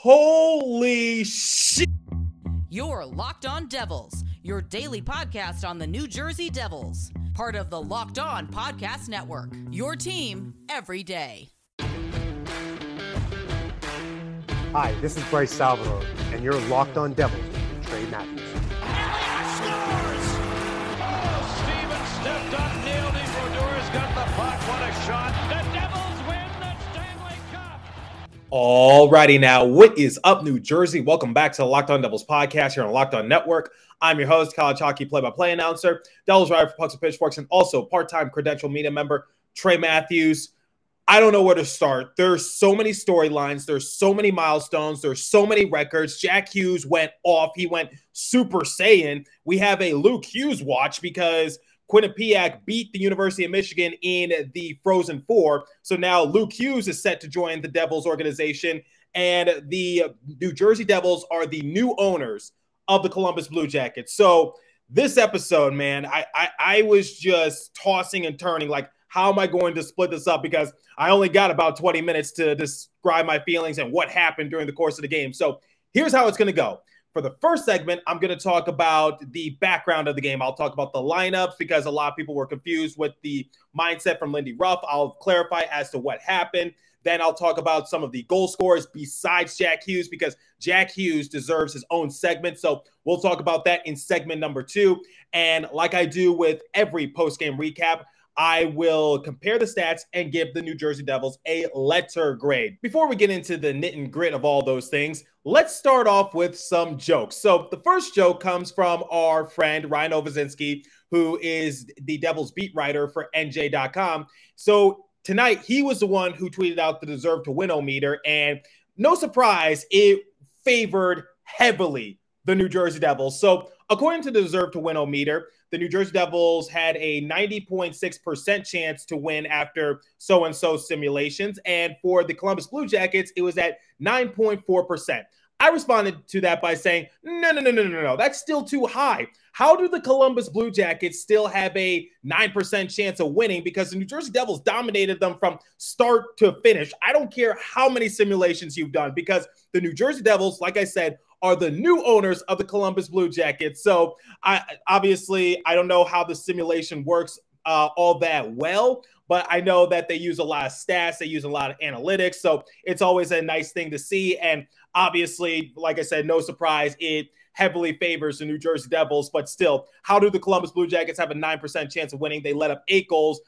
Holy shit! You're Locked On Devils, your daily podcast on the New Jersey Devils. Part of the Locked On Podcast Network, your team every day. Hi, this is Bryce Salvador, and you're Locked On Devils with Trey Matthews. Elias scores! Oh, Stevens stepped up, nailed it. Brodor's got the puck. What a shot. The Devils win the Stanley Cup. All righty now. What is up, New Jersey? Welcome back to the Locked On Devils podcast here on Locked On Network. I'm your host, college hockey play-by-play announcer, Devils writer for Pucks and Pitchforks, and also part-time credential media member, Trey Matthews. I don't know where to start. There's so many storylines. There's so many milestones. There's so many records. Jack Hughes went off. He went super Saiyan. We have a Luke Hughes watch because Quinnipiac beat the University of Michigan in the Frozen Four. So now Luke Hughes is set to join the Devils organization, and the New Jersey Devils are the new owners of the Columbus Blue Jackets. So this episode, man, I was just tossing and turning like, how am I going to split this up? Because I only got about 20 minutes to describe my feelings and what happened during the course of the game. So here's how it's going to go. For the first segment, I'm going to talk about the background of the game. I'll talk about the lineups because a lot of people were confused with the mindset from Lindy Ruff. I'll clarify as to what happened. Then I'll talk about some of the goal scorers besides Jack Hughes, because Jack Hughes deserves his own segment. So we'll talk about that in segment number two. And like I do with every post-game recap, I will compare the stats and give the New Jersey Devils a letter grade. Before we get into the nit and grit of all those things, let's start off with some jokes. So the first joke comes from our friend Ryan Ovazinski, who is the Devils beat writer for NJ.com. So tonight, he was the one who tweeted out the deserve to win meter, and no surprise, it favored heavily the New Jersey Devils. So according to the deserve to win meter, the New Jersey Devils had a 90.6% chance to win after so-and-so simulations. And for the Columbus Blue Jackets, it was at 9.4%. I responded to that by saying, no. That's still too high. How do the Columbus Blue Jackets still have a 9% chance of winning? Because the New Jersey Devils dominated them from start to finish. I don't care how many simulations you've done, because the New Jersey Devils, like I said, are the new owners of the Columbus Blue Jackets. So I don't know how the simulation works all that well, but I know that they use a lot of stats. They use a lot of analytics. So it's always a nice thing to see. And obviously, like I said, no surprise, it heavily favors the New Jersey Devils. But still, how do the Columbus Blue Jackets have a 9% chance of winning? They let up 8 goals.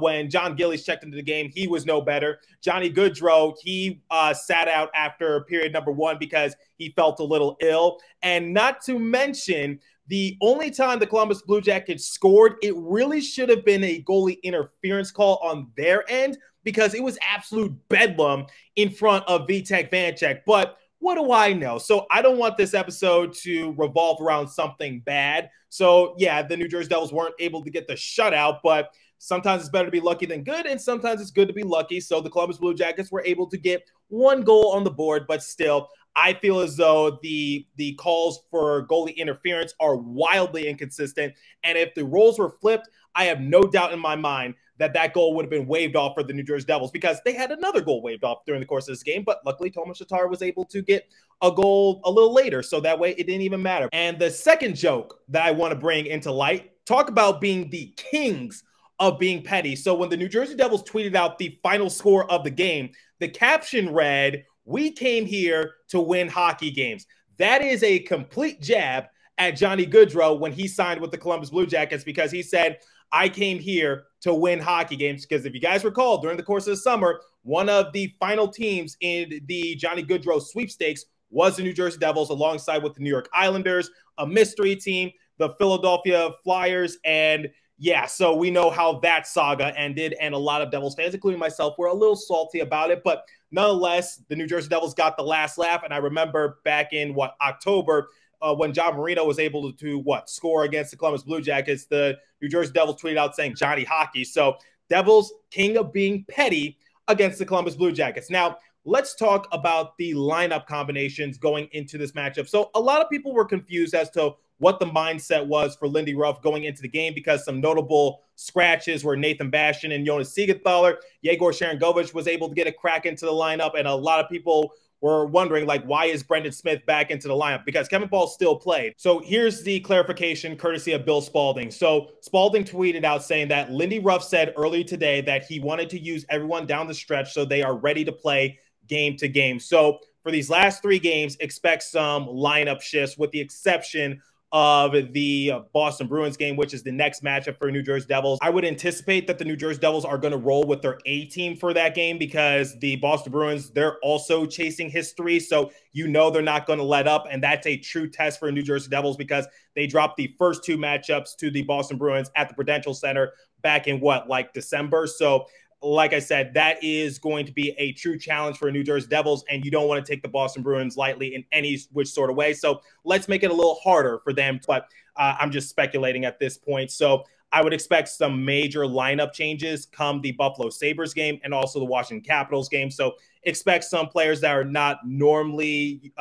When John Gillies checked into the game, he was no better. Johnny Gaudreau, he sat out after period number 1 because he felt a little ill. And not to mention, the only time the Columbus Blue Jackets scored, it really should have been a goalie interference call on their end because it was absolute bedlam in front of Vitek Vanacek. But what do I know? So I don't want this episode to revolve around something bad. So yeah, the New Jersey Devils weren't able to get the shutout, but sometimes it's better to be lucky than good, and sometimes it's good to be lucky. So the Columbus Blue Jackets were able to get 1 goal on the board, but still, I feel as though the calls for goalie interference are wildly inconsistent. And if the roles were flipped, I have no doubt in my mind that that goal would have been waived off for the New Jersey Devils because they had another goal waived off during the course of this game. But luckily, Tomas Tatar was able to get a goal a little later, so that way it didn't even matter. And the second joke that I want to bring into light, talk about being the kings of being petty. So when the New Jersey Devils tweeted out the final score of the game, the caption read, "We came here to win hockey games." That is a complete jab at Johnny Gaudreau when he signed with the Columbus Blue Jackets, because he said, "I came here to win hockey games." Because if you guys recall, during the course of the summer, one of the final teams in the Johnny Gaudreau sweepstakes was the New Jersey Devils, alongside with the New York Islanders, a mystery team, the Philadelphia Flyers, and yeah, so we know how that saga ended, and a lot of Devils fans, including myself, were a little salty about it. But nonetheless, the New Jersey Devils got the last laugh. And I remember back in, October, when John Marino was able to, score against the Columbus Blue Jackets, the New Jersey Devils tweeted out saying, "Johnny Hockey." So Devils, king of being petty against the Columbus Blue Jackets. Now, let's talk about the lineup combinations going into this matchup. So a lot of people were confused as to what the mindset was for Lindy Ruff going into the game, because some notable scratches were Nathan Bastion and Jonas Siegenthaler. Yegor Sharangovich was able to get a crack into the lineup, and a lot of people were wondering, like, why is Brendan Smith back into the lineup? Because Kevin Bahl still played. So here's the clarification courtesy of Bill Spaulding. So Spaulding tweeted out saying that Lindy Ruff said earlier today that he wanted to use everyone down the stretch so they are ready to play game to game. So for these last three games, expect some lineup shifts with the exception of the Boston Bruins game, which is the next matchup for New Jersey Devils. I would anticipate that the New Jersey Devils are going to roll with their A team for that game, because the Boston Bruins, they're also chasing history. So you know they're not going to let up. And that's a true test for New Jersey Devils, because they dropped the first two matchups to the Boston Bruins at the Prudential Center back in December. So like I said, that is going to be a true challenge for New Jersey Devils, and you don't want to take the Boston Bruins lightly in any which sort of way. So let's make it a little harder for them, but I'm just speculating at this point. So I would expect some major lineup changes come the Buffalo Sabres game and also the Washington Capitals game. So expect some players that are not normally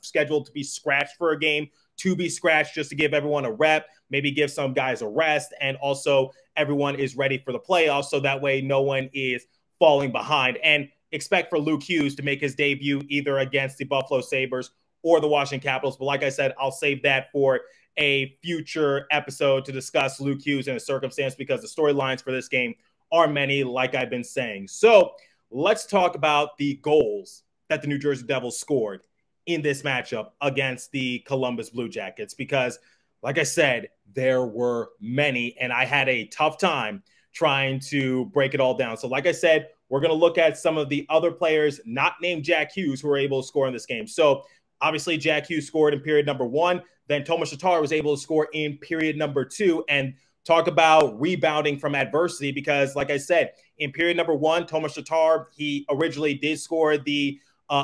scheduled to be scratched for a game to be scratched, just to give everyone a rep, maybe give some guys a rest, and also everyone is ready for the playoffs, so that way no one is falling behind. And expect for Luke Hughes to make his debut either against the Buffalo Sabres or the Washington Capitals. But like I said, I'll save that for a future episode to discuss Luke Hughes in a circumstance, because the storylines for this game are many, like I've been saying. So let's talk about the goals that the New Jersey Devils scored in this matchup against the Columbus Blue Jackets, because like I said, there were many, and I had a tough time trying to break it all down. So like I said, we're going to look at some of the other players not named Jack Hughes who were able to score in this game. So obviously Jack Hughes scored in period number one. Then Tomas Tatar was able to score in period number two. And talk about rebounding from adversity, because like I said, in period number one, Tomas Tatar, he originally did score the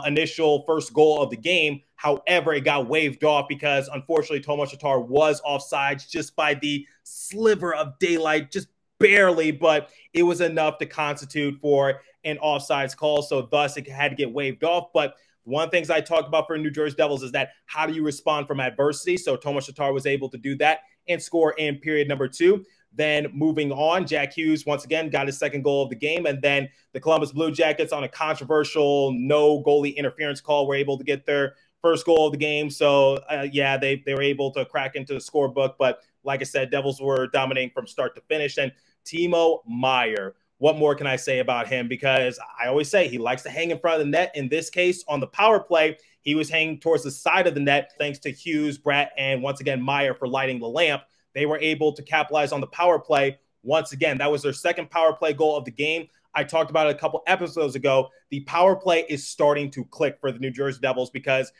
initial first goal of the game. However, it got waved off because unfortunately Tomas Tatar was offsides just by the sliver of daylight, just barely, but it was enough to constitute for an offsides call. So thus it had to get waved off. But one of the things I talked about for New Jersey Devils is that how do you respond from adversity? So Tomas Tatar was able to do that and score in period number two. Then moving on, Jack Hughes once again got his second goal of the game. And then the Columbus Blue Jackets, on a controversial no goalie interference call, were able to get their first goal of the game. So, yeah, they were able to crack into the scorebook. But like I said, Devils were dominating from start to finish. And Timo Meier, what more can I say about him? Because I always say he likes to hang in front of the net. In this case, on the power play, he was hanging towards the side of the net thanks to Hughes, Bratt, and once again Meier for lighting the lamp. They were able to capitalize on the power play. Once again, that was their second power play goal of the game. I talked about it a couple episodes ago. The power play is starting to click for the New Jersey Devils, because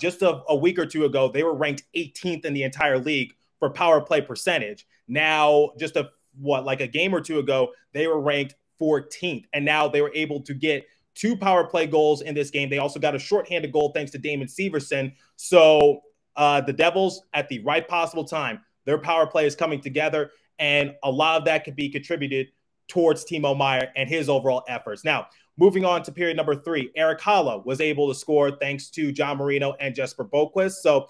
just a week or two ago, they were ranked 18th in the entire league for power play percentage. Now, just like a game or two ago, they were ranked 14th. And now they were able to get two power play goals in this game. They also got a shorthanded goal thanks to Damon Severson. So the Devils, at the right possible time, their power play is coming together, and a lot of that could be contributed towards Timo Meier and his overall efforts. Now, moving on to period number three, Erik Haula was able to score thanks to John Marino and Jesper Boquist. So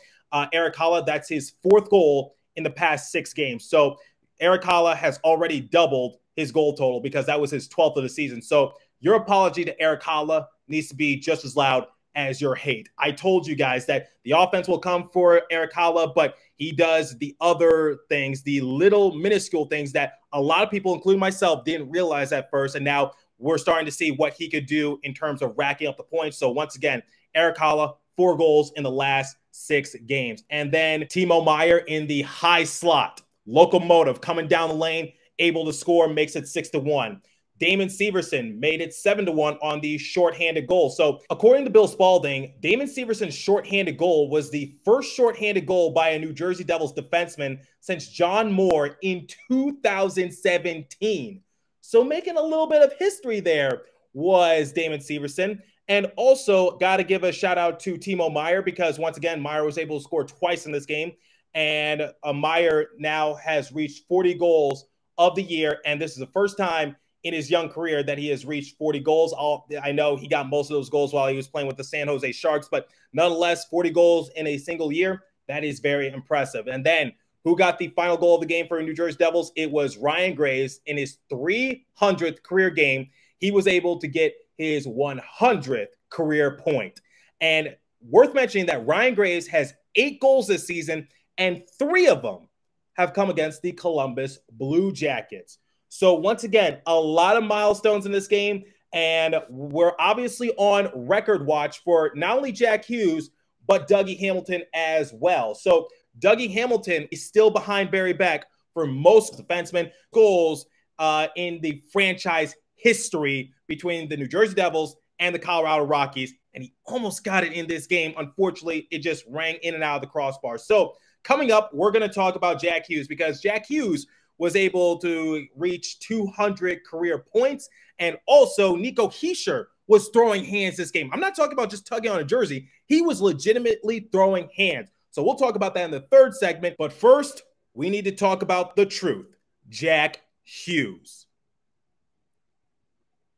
Erik Haula, that's his fourth goal in the past six games. So Erik Haula has already doubled his goal total, because that was his 12th of the season. So your apology to Erik Haula needs to be just as loud as your hate. I told you guys that the offense will come for Erik Haula, but he does the other things, the little minuscule things that a lot of people, including myself, didn't realize at first. And now we're starting to see what he could do in terms of racking up the points. So once again, Erik Haula, four goals in the last six games. And then Timo Meier in the high slot, locomotive coming down the lane, able to score, makes it 6-1. Damon Severson made it 7-1 on the shorthanded goal. So according to Bill Spaulding, Damon Severson's shorthanded goal was the first shorthanded goal by a New Jersey Devils defenseman since John Moore in 2017. So making a little bit of history there was Damon Severson. And also got to give a shout out to Timo Meier, because once again, Meier was able to score twice in this game. And Meier now has reached 40 goals of the year. And this is the first time in his young career that he has reached 40 goals. I know he got most of those goals while he was playing with the San Jose Sharks, but nonetheless, 40 goals in a single year, That is very impressive. And then who got the final goal of the game for New Jersey Devils? It was Ryan Graves in his 300th career game. He was able to get his 100th career point. And worth mentioning that Ryan Graves has 8 goals this season, and 3 of them have come against the Columbus Blue Jackets. So once again, a lot of milestones in this game, and we're obviously on record watch for not only Jack Hughes, but Dougie Hamilton as well. So Dougie Hamilton is still behind Barry Beck for most defensemen goals in the franchise history between the New Jersey Devils and the Colorado Rockies. And he almost got it in this game. Unfortunately, it just rang in and out of the crossbar. So coming up, we're going to talk about Jack Hughes, because Jack Hughes was able to reach 200 career points. And also, Nico Hischier was throwing hands this game. I'm not talking about just tugging on a jersey. He was legitimately throwing hands. So we'll talk about that in the third segment. But first, we need to talk about the truth, Jack Hughes.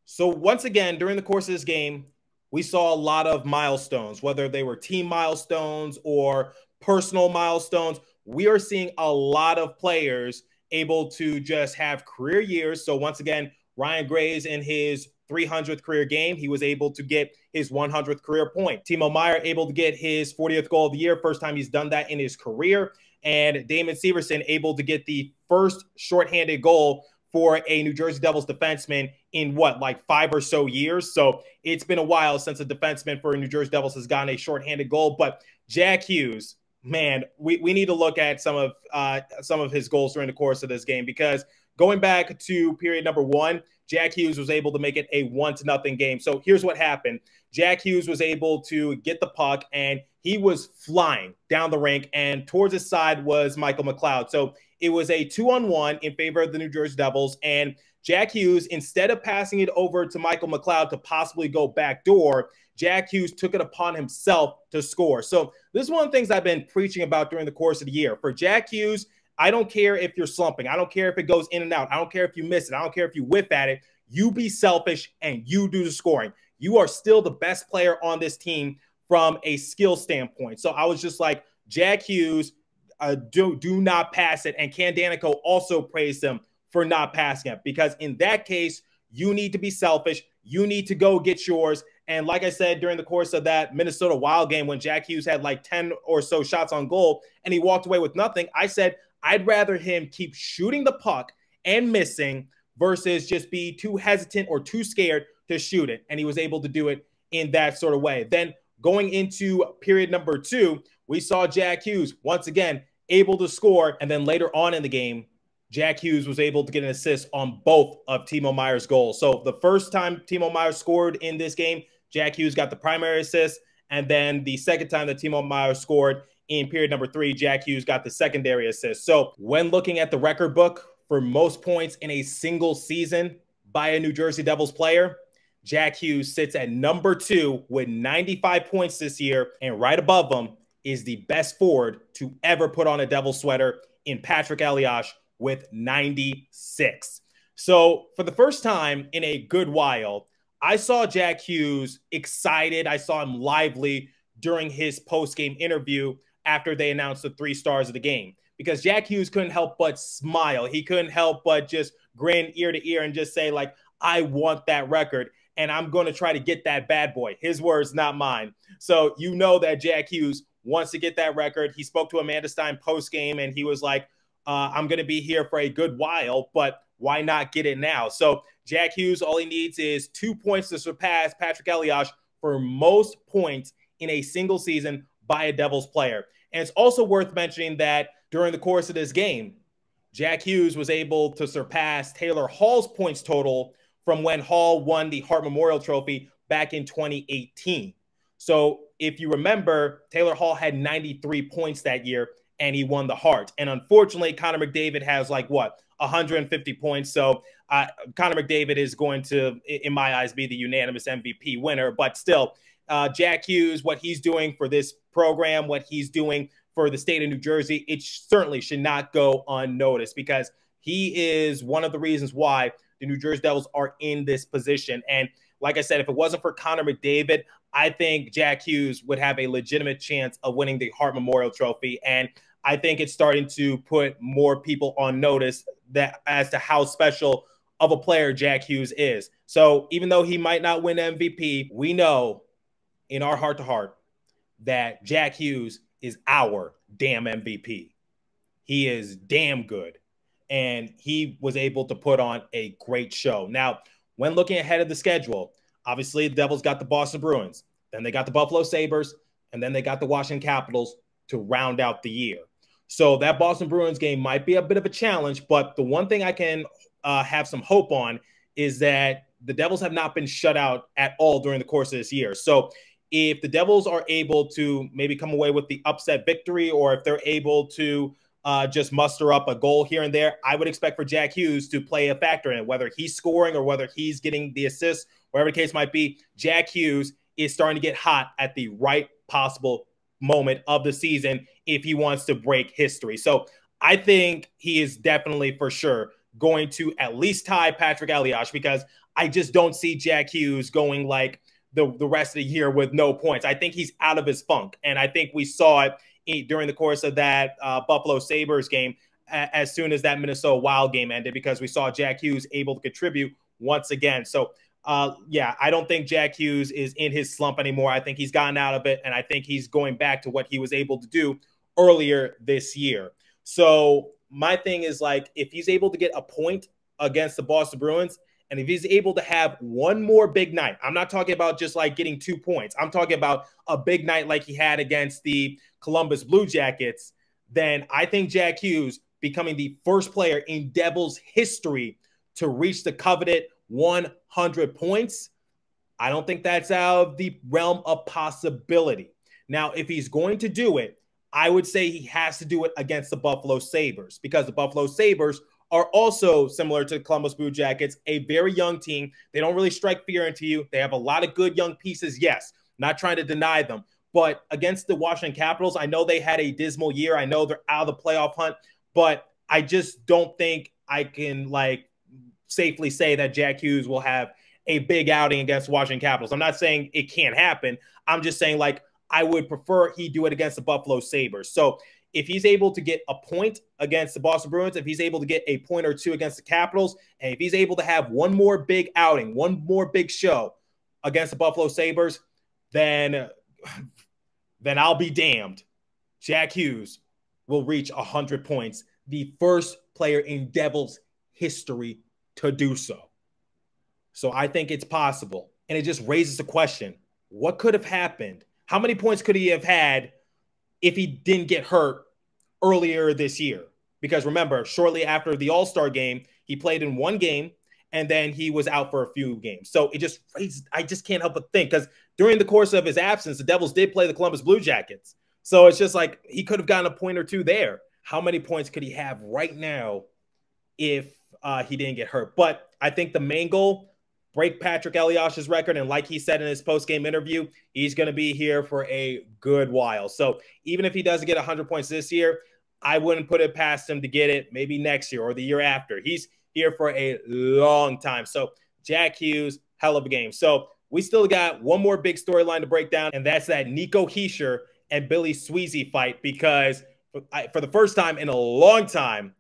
So once again, during the course of this game, we saw a lot of milestones, whether they were team milestones or personal milestones. We are seeing a lot of players able to just have career years. So once again, Ryan Graves in his 300th career game, he was able to get his 100th career point. Timo Meier able to get his 40th goal of the year, first time he's done that in his career. And Damon Severson able to get the first shorthanded goal for a New Jersey Devils defenseman in what, like 5 or so years. So it's been a while since a defenseman for New Jersey Devils has gotten a shorthanded goal. But Jack Hughes, man, we need to look at some of his goals during the course of this game, because going back to period number 1, Jack Hughes was able to make it a 1-0 game. So here's what happened. Jack Hughes was able to get the puck, and he was flying down the rink, and towards his side was Michael McLeod. So it was a 2-on-1 in favor of the New Jersey Devils, and Jack Hughes, instead of passing it over to Michael McLeod to possibly go backdoor, Jack Hughes took it upon himself to score. So this is one of the things I've been preaching about during the course of the year. For Jack Hughes, I don't care if you're slumping. I don't care if it goes in and out. I don't care if you miss it. I don't care if you whiff at it. You be selfish and you do the scoring. You are still the best player on this team from a skill standpoint. So I was just like, Jack Hughes, do not pass it. And Ken Danico also praised him for not passing it, because in that case, you need to be selfish. You need to go get yours. And like I said, during the course of that Minnesota Wild game, when Jack Hughes had like 10 or so shots on goal and he walked away with nothing, I said, I'd rather him keep shooting the puck and missing versus just be too hesitant or too scared to shoot it. And he was able to do it in that sort of way. Then going into period number 2, we saw Jack Hughes once again able to score. And then later on in the game, Jack Hughes was able to get an assist on both of Timo Meier's goals. So the first time Timo Meier scored in this game, Jack Hughes got the primary assist. And then the second time that Timo Meier scored in period number 3, Jack Hughes got the secondary assist. So when looking at the record book for most points in a single season by a New Jersey Devils player, Jack Hughes sits at number 2 with 95 points this year. And right above him is the best forward to ever put on a Devil sweater in Patrik Elias with 96. So for the first time in a good while, I saw Jack Hughes excited. I saw him lively during his post-game interview after they announced the 3 stars of the game, because Jack Hughes couldn't help but smile. He couldn't help but just grin ear to ear and just say, like, I want that record, and I'm going to try to get that bad boy. His words, not mine. So you know that Jack Hughes wants to get that record. He spoke to Amanda Stein post-game, and he was like, I'm going to be here for a good while, but why not get it now? So Jack Hughes, all he needs is 2 points to surpass Patrik Elias for most points in a single season by a Devils player. And it's also worth mentioning that during the course of this game, Jack Hughes was able to surpass Taylor Hall's points total from when Hall won the Hart Memorial Trophy back in 2018. So if you remember, Taylor Hall had 93 points that year, and he won the Hart. And unfortunately, Connor McDavid has like, what, 150 points. So Connor McDavid is going to, in my eyes, be the unanimous MVP winner. But still, Jack Hughes, what he's doing for this program, what he's doing for the state of New Jersey, it certainly should not go unnoticed, because he is one of the reasons why the New Jersey Devils are in this position. And like I said, if it wasn't for Connor McDavid, I think Jack Hughes would have a legitimate chance of winning the Hart Memorial Trophy. And I think it's starting to put more people on notice that as to how special of a player Jack Hughes is. So even though he might not win MVP, we know in our heart-to-heart that Jack Hughes is our damn MVP. He is damn good. And he was able to put on a great show. Now, when looking ahead of the schedule, obviously the Devils got the Boston Bruins, then they got the Buffalo Sabres, and then they got the Washington Capitals to round out the year. So that Boston Bruins game might be a bit of a challenge, but the one thing I can have some hope on is that the Devils have not been shut out at all during the course of this year. So if the Devils are able to maybe come away with the upset victory, or if they're able to just muster up a goal here and there, I would expect for Jack Hughes to play a factor in it, whether he's scoring or whether he's getting the assists, whatever the case might be. Jack Hughes is starting to get hot at the right possible moment of the season if he wants to break history. So I think he is definitely for sure going to at least tie Patrik Elias, because I just don't see Jack Hughes going like the rest of the year with no points. I think he's out of his funk. And I think we saw it during the course of that Buffalo Sabres game as soon as that Minnesota Wild game ended, because we saw Jack Hughes able to contribute once again. So yeah, I don't think Jack Hughes is in his slump anymore. I think he's gotten out of it, and I think he's going back to what he was able to do earlier this year. So my thing is, like, if he's able to get a point against the Boston Bruins, and if he's able to have one more big night, I'm not talking about just like getting 2 points. I'm talking about a big night like he had against the Columbus Blue Jackets, then I think Jack Hughes becoming the first player in Devils history to reach the coveted 100 points, I don't think that's out of the realm of possibility. Now, if he's going to do it, I would say he has to do it against the Buffalo Sabres, because the Buffalo Sabres are also similar to the Columbus Blue Jackets, a very young team. They don't really strike fear into you. They have a lot of good young pieces, yes. Not trying to deny them. But against the Washington Capitals, I know they had a dismal year. I know they're out of the playoff hunt. But I just don't think I can, like, safely say that Jack Hughes will have a big outing against Washington Capitals. I'm not saying it can't happen. I'm just saying, like, I would prefer he do it against the Buffalo Sabres. So if he's able to get a point against the Boston Bruins, if he's able to get a point or two against the Capitals, and if he's able to have one more big outing, one more big show against the Buffalo Sabres, then I'll be damned. Jack Hughes will reach 100 points, the first player in Devils history to do so. So I think it's possible. And it just raises the question, what could have happened? How many points could he have had if he didn't get hurt earlier this year? Because remember, shortly after the All-Star game, he played in one game, and then he was out for a few games. So it just raises, I just can't help but think, because during the course of his absence, the Devils did play the Columbus Blue Jackets. So it's just like, he could have gotten a point or two there. How many points could he have right now if he didn't get hurt? But I think the main goal, break Patrik Elias's record. And like he said in his post-game interview, he's going to be here for a good while. So even if he doesn't get 100 points this year, I wouldn't put it past him to get it maybe next year or the year after. He's here for a long time. So Jack Hughes, hell of a game. So we still got one more big storyline to break down, and that's that Nico Hischier and Billy Sweezey fight, because for the first time in a long time,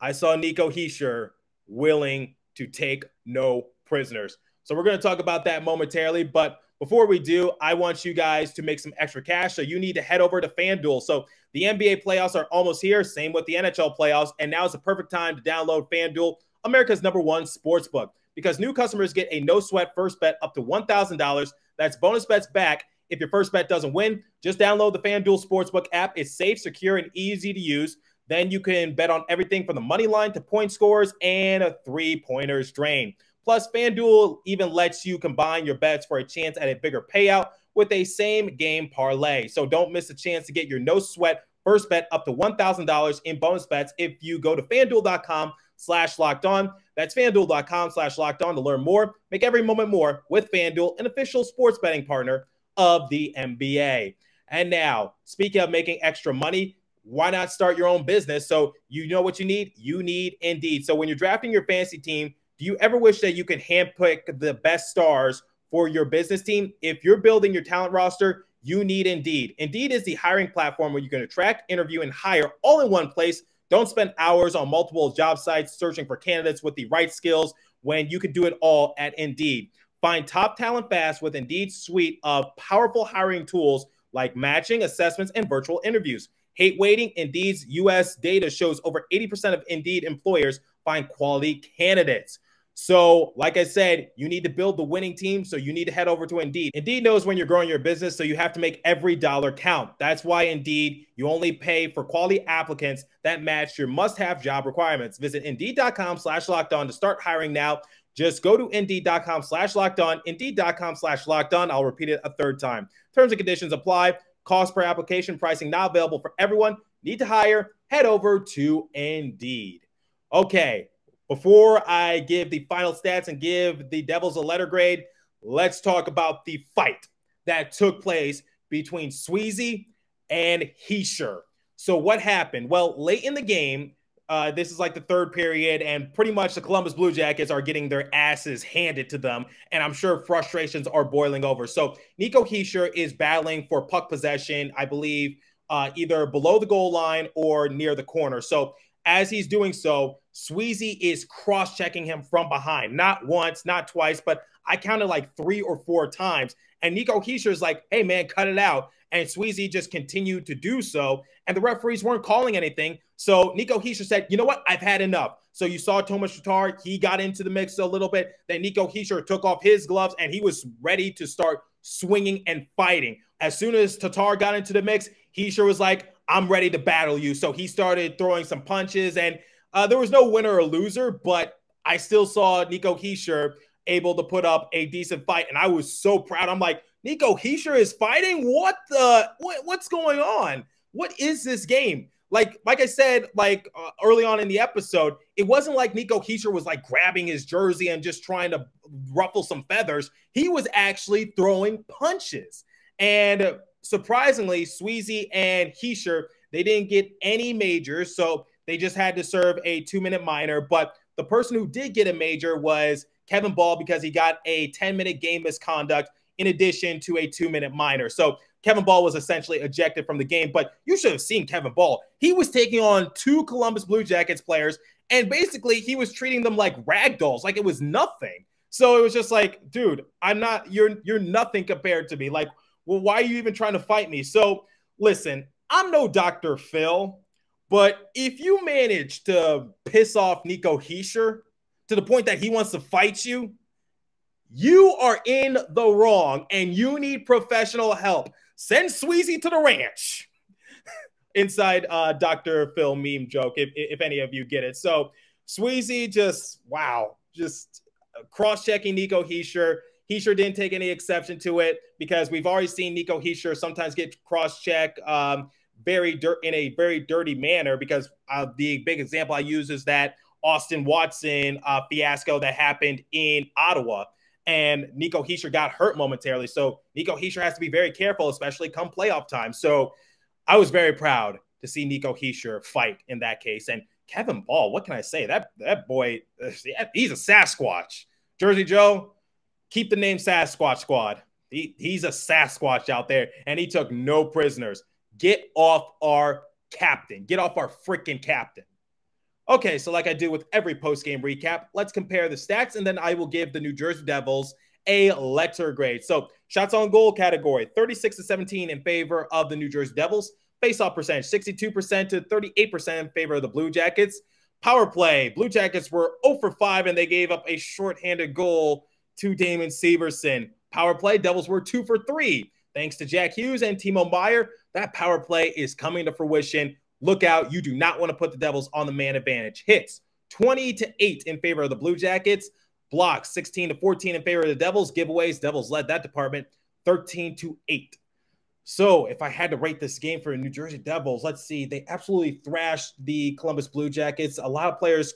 I saw Nico Hischier willing to take no prisoners. So we're going to talk about that momentarily. But before we do, I want you guys to make some extra cash. So you need to head over to FanDuel. So the NBA playoffs are almost here. Same with the NHL playoffs. And now is the perfect time to download FanDuel, America's #1 sportsbook, because new customers get a no sweat first bet up to $1,000. That's bonus bets back if your first bet doesn't win. Just download the FanDuel Sportsbook app. It's safe, secure, and easy to use. Then you can bet on everything from the money line to point scores and a three-pointers drain. Plus, FanDuel even lets you combine your bets for a chance at a bigger payout with a same-game parlay. So don't miss a chance to get your no-sweat first bet up to $1,000 in bonus bets if you go to FanDuel.com/LockedOn. That's FanDuel.com/LockedOn to learn more. Make every moment more with FanDuel, an official sports betting partner of the NBA. And now, speaking of making extra money, why not start your own business? So you know what you need? You need Indeed. So when you're drafting your fantasy team, do you ever wish that you could handpick the best stars for your business team. If you're building your talent roster, you need Indeed. Indeed is the hiring platform where you can attract, interview, and hire all in one place. Don't spend hours on multiple job sites searching for candidates with the right skills when you can do it all at Indeed. Find top talent fast with Indeed's suite of powerful hiring tools like matching, assessments, and virtual interviews. Hate waiting? Indeed's U.S. data shows over 80% of Indeed employers find quality candidates. So, like I said, you need to build the winning team, so you need to head over to Indeed. Indeed knows when you're growing your business, so you have to make every dollar count. That's why, Indeed, you only pay for quality applicants that match your must-have job requirements. Visit Indeed.com/LockedOn to start hiring now. Just go to Indeed.com/LockedOn, Indeed.com/LockedOn. I'll repeat it a third time. Terms and conditions apply. Cost per application, pricing not available for everyone. Need to hire? Head over to Indeed. Okay, before I give the final stats and give the Devils a letter grade, let's talk about the fight that took place between Sweezey and Hischier. So what happened? Well, late in the game, this is like the third period, and pretty much the Columbus Blue Jackets are getting their asses handed to them, and I'm sure frustrations are boiling over. So Nico Hischier is battling for puck possession, I believe, either below the goal line or near the corner. So as he's doing so, Sweezey is cross-checking him from behind. Not once, not twice, but I counted like 3 or 4 times. And Nico Hischier is like, hey, man, cut it out. And Sweezey just continued to do so. And the referees weren't calling anything. So Nico Hischier said, you know what? I've had enough. So you saw Tomas Tatar. He got into the mix a little bit. Then Nico Hischier took off his gloves, and he was ready to start swinging and fighting. As soon as Tatar got into the mix, Hischier was like, I'm ready to battle you. So he started throwing some punches. And there was no winner or loser, but I still saw Nico Hischier able to put up a decent fight. And I was so proud. I'm like, Nico Hischier is fighting? What's going on? What is this game? Like I said, early on in the episode, it wasn't like Nico Hischier was like grabbing his jersey and just trying to ruffle some feathers. He was actually throwing punches. And surprisingly, Sweezey and Hischier, they didn't get any majors. So they just had to serve a 2-minute minor. But the person who did get a major was Kevin Bahl, because he got a 10-minute game misconduct in addition to a 2-minute minor. So Kevin Bahl was essentially ejected from the game, but you should have seen Kevin Bahl. He was taking on 2 Columbus Blue Jackets players, and basically he was treating them like rag dolls, like it was nothing. So it was just like, dude, you're nothing compared to me. Like, well, why are you even trying to fight me? So listen, I'm no Dr. Phil, but if you manage to piss off Nico Hischier to the point that he wants to fight you, you are in the wrong, and you need professional help. Send Sweezey to the ranch. Inside Dr. Phil meme joke, if any of you get it. So Sweezey just, wow, just cross-checking Nico Hischier. Hischier didn't take any exception to it, because we've already seen Nico Hischier sometimes get cross-checked in a very dirty manner, because the big example I use is that Austin Watson fiasco that happened in Ottawa. And Nico Hischier got hurt momentarily. So Nico Hischier has to be very careful, especially come playoff time. So I was very proud to see Nico Hischier fight in that case. And Kevin Bahl, what can I say? That boy, he's a Sasquatch. Jersey Joe, keep the name Sasquatch Squad. He's a Sasquatch out there, and he took no prisoners. Get off our captain. Get off our freaking captain. Okay, so like I do with every post-game recap, let's compare the stats, and then I will give the New Jersey Devils a letter grade. So shots on goal category, 36-17 in favor of the New Jersey Devils. Face-off percentage, 62% to 38% in favor of the Blue Jackets. Power play, Blue Jackets were 0-for-5, and they gave up a shorthanded goal to Damon Severson. Power play, Devils were 2-for-3. Thanks to Jack Hughes and Timo Meier, that power play is coming to fruition. Look out. You do not want to put the Devils on the man advantage. Hits, 20-8 in favor of the Blue Jackets. Blocks, 16-14 in favor of the Devils. Giveaways, Devils led that department, 13-8. So if I had to rate this game for the New Jersey Devils, let's see. They absolutely thrashed the Columbus Blue Jackets. A lot of players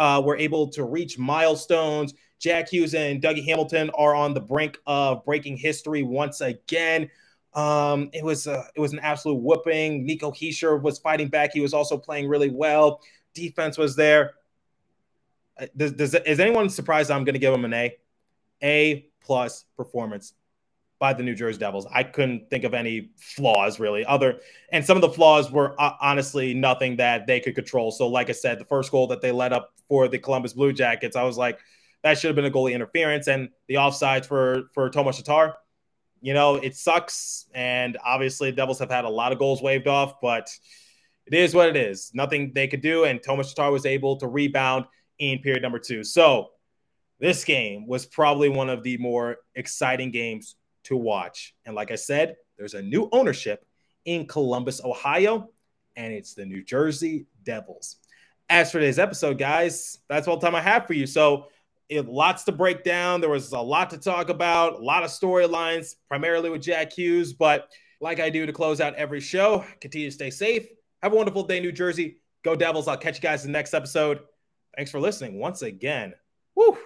were able to reach milestones. Jack Hughes and Dougie Hamilton are on the brink of breaking history once again. It was an absolute whooping. Nico Hischier was fighting back. He was also playing really well. Defense was there. Is anyone surprised I'm going to give him an A? A plus performance by the New Jersey Devils. I couldn't think of any flaws really, and some of the flaws were honestly nothing that they could control. So like I said, the first goal that they let up for the Columbus Blue Jackets, I was like, that should have been a goalie interference. And the offsides for Tomas Tatar, you know, it sucks. And obviously the Devils have had a lot of goals waved off, but it is what it is. Nothing they could do. And Tomas Tatar was able to rebound in period number 2. So this game was probably one of the more exciting games to watch. And like I said, there's a new ownership in Columbus, Ohio, and it's the New Jersey Devils. As for today's episode, guys, that's all the time I have for you. So lots to break down. There was a lot to talk about, a lot of storylines, primarily with Jack Hughes. But like I do to close out every show, continue to stay safe. Have a wonderful day, New Jersey. Go Devils. I'll catch you guys in the next episode. Thanks for listening once again. Woo!